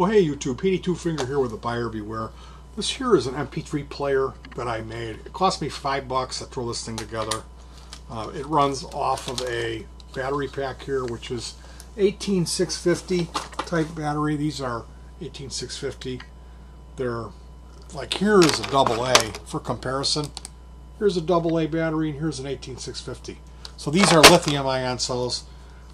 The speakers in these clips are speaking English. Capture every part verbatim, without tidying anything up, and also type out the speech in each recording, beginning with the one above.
Well, hey YouTube, Petey Two Finger here with a Buyer Beware. This here is an M P three player that I made. It cost me five bucks to throw this thing together. Uh, it runs off of a battery pack here, which is eighteen six fifty type battery. These are eighteen six fifty. They're like, here is a double A for comparison. Here's a double A battery and here's an eighteen six fifty. So these are lithium ion cells.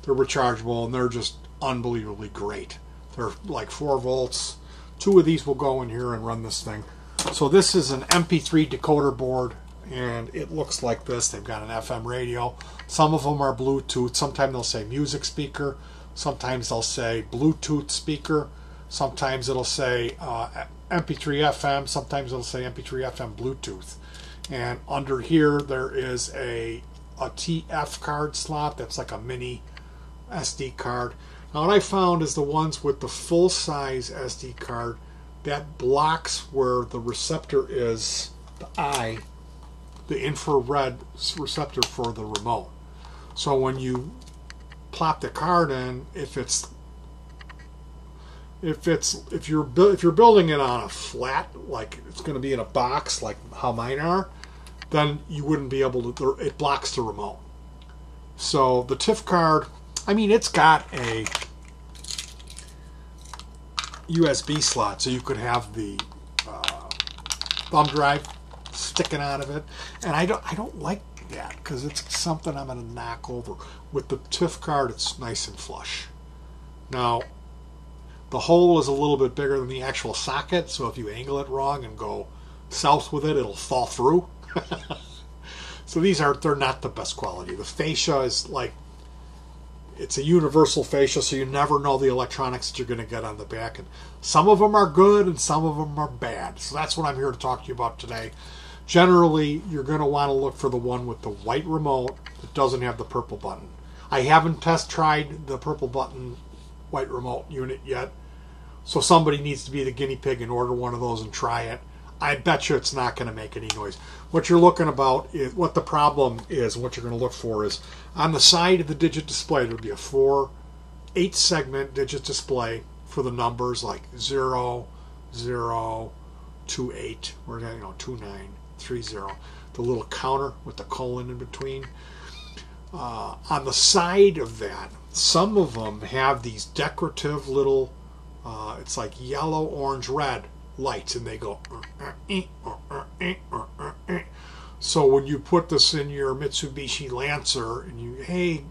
They're rechargeable and they're just unbelievably great. They're like four volts. Two of these will go in here and run this thing. So this is an M P three decoder board and it looks like this. They've got an F M radio. Some of them are Bluetooth. Sometimes they'll say music speaker. Sometimes they'll say Bluetooth speaker. Sometimes it'll say uh, M P three F M. Sometimes it'll say M P three F M Bluetooth. And under here there is a, a T F card slot that's like a mini S D card. Now what I found is the ones with the full-size S D card, that blocks where the receptor is, the eye, the infrared receptor for the remote. So when you plop the card in, if it's if it's if you're if you're building it on a flat, like it's going to be in a box, like how mine are, then you wouldn't be able to. It blocks the remote. So the T I F card, I mean, it's got a U S B slot, so you could have the uh, thumb drive sticking out of it, and I don't, I don't like that because it's something I'm going to knock over. With the T I F card, it's nice and flush. Now, the hole is a little bit bigger than the actual socket, so if you angle it wrong and go south with it, it'll fall through. So these are, they're not the best quality. The fascia is like, it's a universal fascia, so you never know the electronics that you're going to get on the back. And some of them are good and some of them are bad. So that's what I'm here to talk to you about today. Generally, you're going to want to look for the one with the white remote that doesn't have the purple button. I haven't test tried the purple button white remote unit yet. So somebody needs to be the guinea pig and order one of those and try it. I bet you it's not going to make any noise. What you're looking about is what the problem is. What you're going to look for is on the side of the digit display. There would be a four, eight segment digit display for the numbers like zero, zero, two, eight, or you know, two, nine, three, zero. The little counter with the colon in between. Uh, on the side of that, some of them have these decorative little. Uh, it's like yellow, orange, red lights, and they go so when you put this in your Mitsubishi Lancer and you, hey,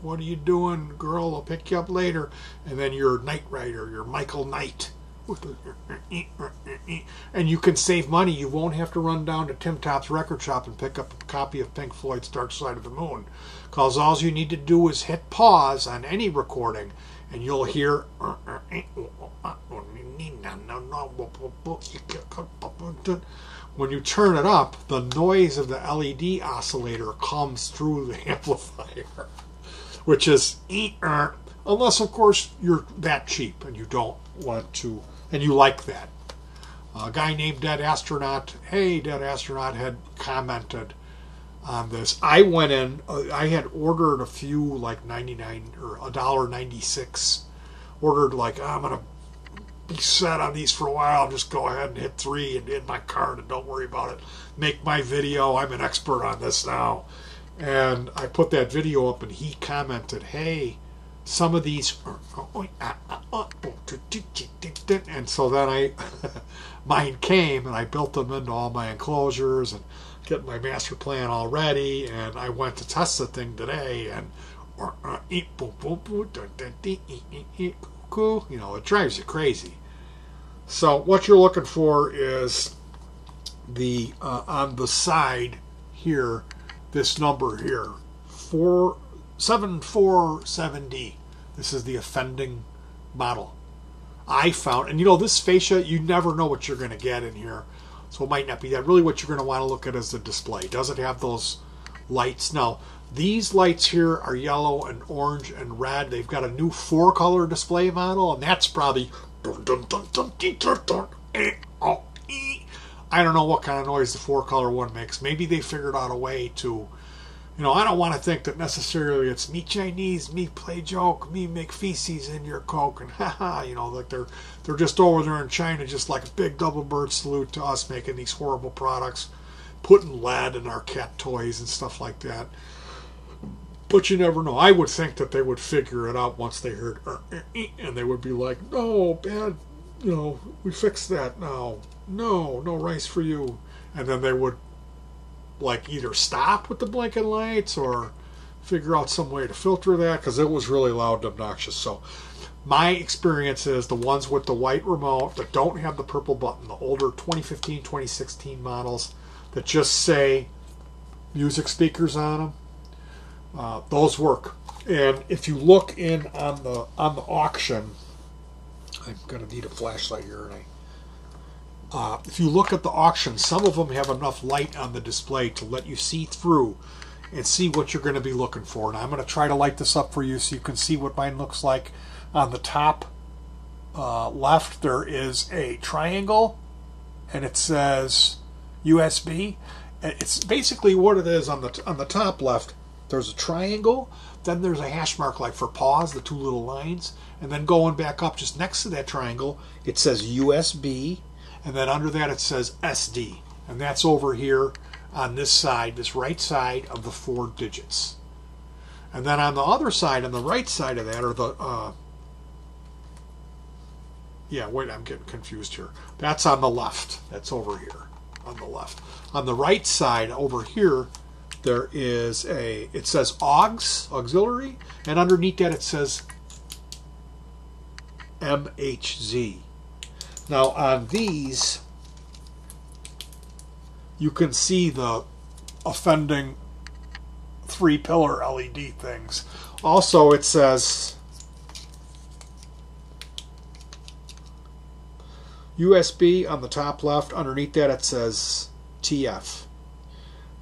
what are you doing, girl, I'll pick you up later, and then your Knight Rider, your Michael Knight, and you can save money. You won't have to run down to Tim Top's record shop and pick up a copy of Pink Floyd's Dark Side of the Moon, because all you need to do is hit pause on any recording and you'll hear when you turn it up, the noise of the L E D oscillator comes through the amplifier, which is unless, of course, you're that cheap and you don't want to, and you like that. A guy named Dead Astronaut, hey, Dead Astronaut had commented on this. I went in, uh, I had ordered a few like ninety-nine or a dollar ninety-six, ordered like, oh, I'm gonna be set on these for a while, I'll just go ahead and hit three and hit my card and don't worry about it, make my video, I'm an expert on this now. And I put that video up and he commented, hey, some of these are, and so then I mine came and I built them into all my enclosures and get my master plan all ready, and I went to test the thing today, and you know, it drives you crazy. So what you're looking for is the uh, on the side here, this number here, four seven four seven D. This is the offending model I found, and you know, this fascia, you never know what you're going to get in here. So it might not be that. Really what you're going to want to look at is the display. Does it have those lights? Now, these lights here are yellow and orange and red. They've got a new four-color display model, and that's probably... I don't know what kind of noise the four-color one makes. Maybe they figured out a way to... You know, I don't want to think that necessarily it's me Chinese, me play joke, me make feces in your Coke, and haha, you know, like they're they're just over there in China, just like a big double bird salute to us making these horrible products, putting lead in our cat toys and stuff like that. But you never know. I would think that they would figure it out once they heard, and they would be like, no, bad, you know, we fixed that now. No, no rice for you. And then they would, like, either stop with the blinking lights or figure out some way to filter that, because it was really loud and obnoxious. So my experience is the ones with the white remote that don't have the purple button, the older twenty fifteen, twenty sixteen models that just say music speakers on them, uh, those work. And if you look in on the on the auction, I'm going to need a flashlight here, and I Uh, if you look at the auction, some of them have enough light on the display to let you see through and see what you're going to be looking for. And I'm going to try to light this up for you so you can see what mine looks like. On the top uh, left, there is a triangle, and it says U S B. It's basically what it is on the, t on the top left. There's a triangle, then there's a hash mark like for pause, the two little lines. And then going back up just next to that triangle, it says U S B. And then under that it says S D, and that's over here on this side, this right side of the four digits. And then on the other side, on the right side of that, or the uh, yeah, wait, I'm getting confused here. That's on the left. That's over here on the left. On the right side over here, there is a, it says A U X, auxiliary, and underneath that it says M H Z. Now on these, you can see the offending three-pillar L E D things. Also, it says U S B on the top left. Underneath that, it says T F.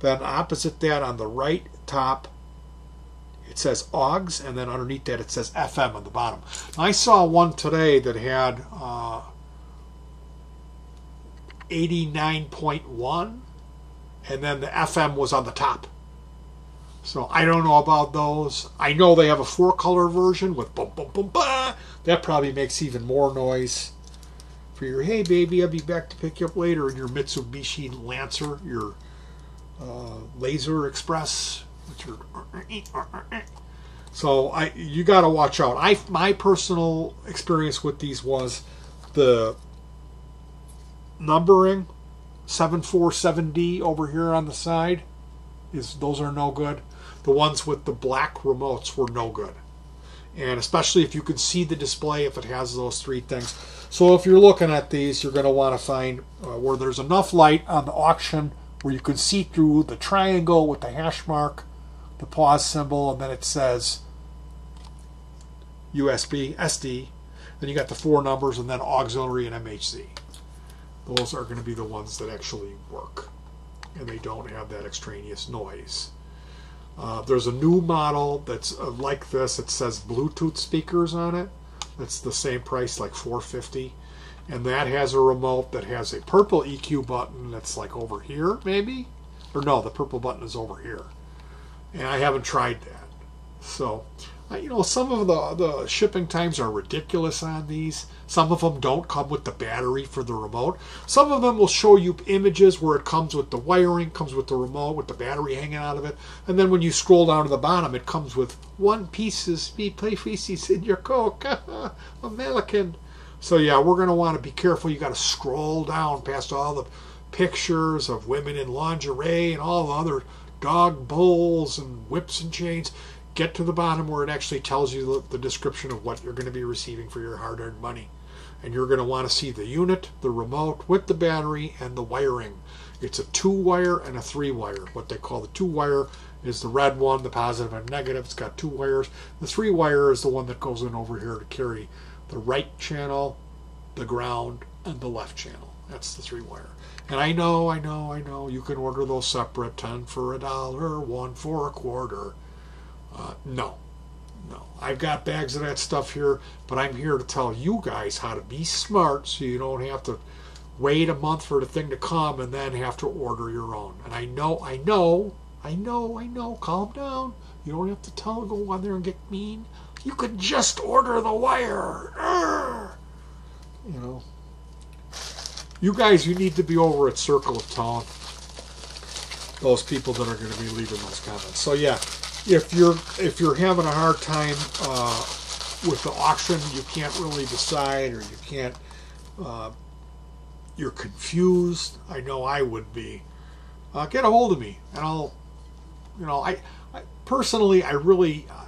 Then opposite that, on the right top, it says A U X, and then underneath that, it says F M on the bottom. Now, I saw one today that had Uh, eighty-nine point one, and then the F M was on the top. So I don't know about those. I know they have a four color version with bum bum bum ba. That probably makes even more noise for your, hey baby, I'll be back to pick you up later, in your Mitsubishi Lancer, your uh, Laser Express. Your... So I, you got to watch out. I, my personal experience with these was the numbering seven four seven D over here on the side, is those are no good. The ones with the black remotes were no good, and especially if you can see the display, if it has those three things. So if you're looking at these, you're going to want to find uh, where there's enough light on the auction where you can see through the triangle with the hash mark, the pause symbol, and then it says U S B, S D, then you got the four numbers, and then auxiliary and M H Z. Those are going to be the ones that actually work, and they don't have that extraneous noise. Uh, there's a new model that's uh, like this. It says Bluetooth speakers on it. That's the same price, like four fifty, and that has a remote that has a purple E Q button that's like over here, maybe, or no, the purple button is over here, and I haven't tried that. So, you know, some of the, the shipping times are ridiculous on these. Some of them don't come with the battery for the remote. Some of them will show you images where it comes with the wiring, comes with the remote, with the battery hanging out of it. And then when you scroll down to the bottom, it comes with one piece of speed, play feces in your Coke. American. So yeah, we're going to want to be careful. You got to scroll down past all the pictures of women in lingerie and all the other dog bowls and whips and chains. Get to the bottom where it actually tells you the description of what you're going to be receiving for your hard-earned money. And you're going to want to see the unit, the remote with the battery, and the wiring. It's a two-wire and a three-wire. What they call the two-wire is the red one, the positive and negative. It's got two wires. The three-wire is the one that goes in over here to carry the right channel, the ground, and the left channel. That's the three-wire. And I know, I know, I know, you can order those separate, ten for a dollar, one for a quarter. Uh, no, no. I've got bags of that stuff here, but I'm here to tell you guys how to be smart so you don't have to wait a month for the thing to come and then have to order your own. And I know, I know, I I know, I know, calm down. You don't have to tell her, go on there and get mean. You could just order The Wire. Urgh! You know. You guys, you need to be over at Circle of Town. Those people that are going to be leaving those comments. So yeah, if you're if you're having a hard time uh, with the auction, you can't really decide, or you can't, uh, you're confused. I know I would be. Uh, get a hold of me, and I'll, you know, I, I personally, I really, uh,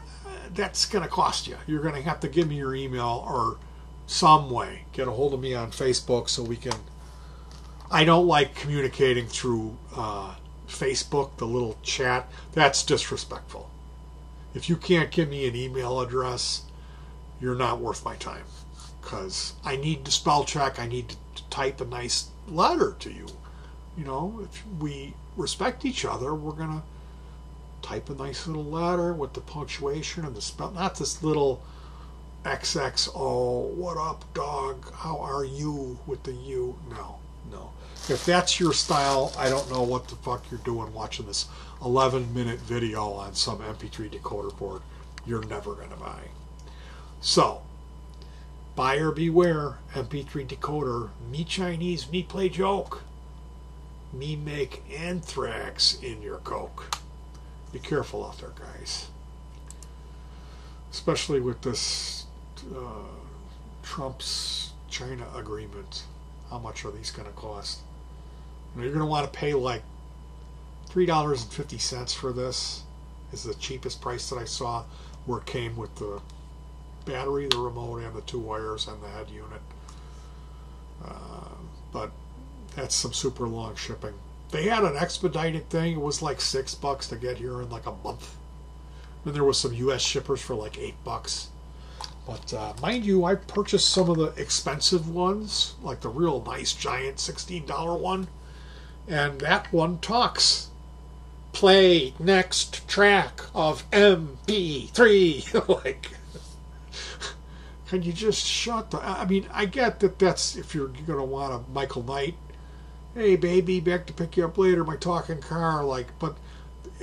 that's going to cost you. You're going to have to give me your email or some way. Get a hold of me on Facebook so we can. I don't like communicating through uh, Facebook, the little chat. That's disrespectful. If you can't give me an email address, you're not worth my time, because I need to spell check. I need to, to type a nice letter to you. You know, if we respect each other, we're gonna type a nice little letter with the punctuation and the spell. Not this little X X O, what up, dog? How are you with the U? No, no. If that's your style, I don't know what the fuck you're doing watching this eleven minute video on some M P three decoder board you're never gonna buy. So, buyer beware, M P three decoder, me Chinese, me play joke. Me make anthrax in your coke. Be careful out there, guys. Especially with this uh, Trump's China agreement. How much are these going to cost? You know, you're going to want to pay like three dollars and fifty cents for this. This is the cheapest price that I saw, where it came with the battery, the remote, and the two wires and the head unit. Uh, but that's some super long shipping. They had an expedited thing. It was like six bucks to get here in like a month. Then there was some U S shippers for like eight bucks. But uh, mind you, I purchased some of the expensive ones, like the real nice giant sixteen dollar one. And that one talks. Play next track of M P three. Like, can you just shut the... I mean, I get that that's if you're going to want a Michael Knight. Hey, baby, back to pick you up later, my talking car, like, but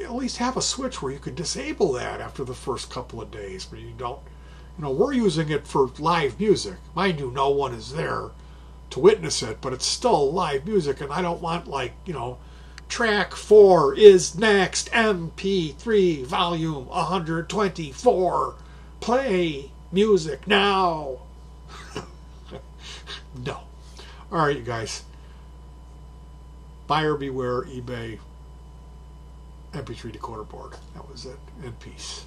at least have a switch where you could disable that after the first couple of days, but you don't, you know, we're using it for live music. Mind you, no one is there to witness it, but it's still live music, and I don't want, like, you know, track four is next, M P three, volume one hundred twenty-four, play music now. No. All right, you guys. Buyer beware, eBay, M P three decoder board. That was it. And peace.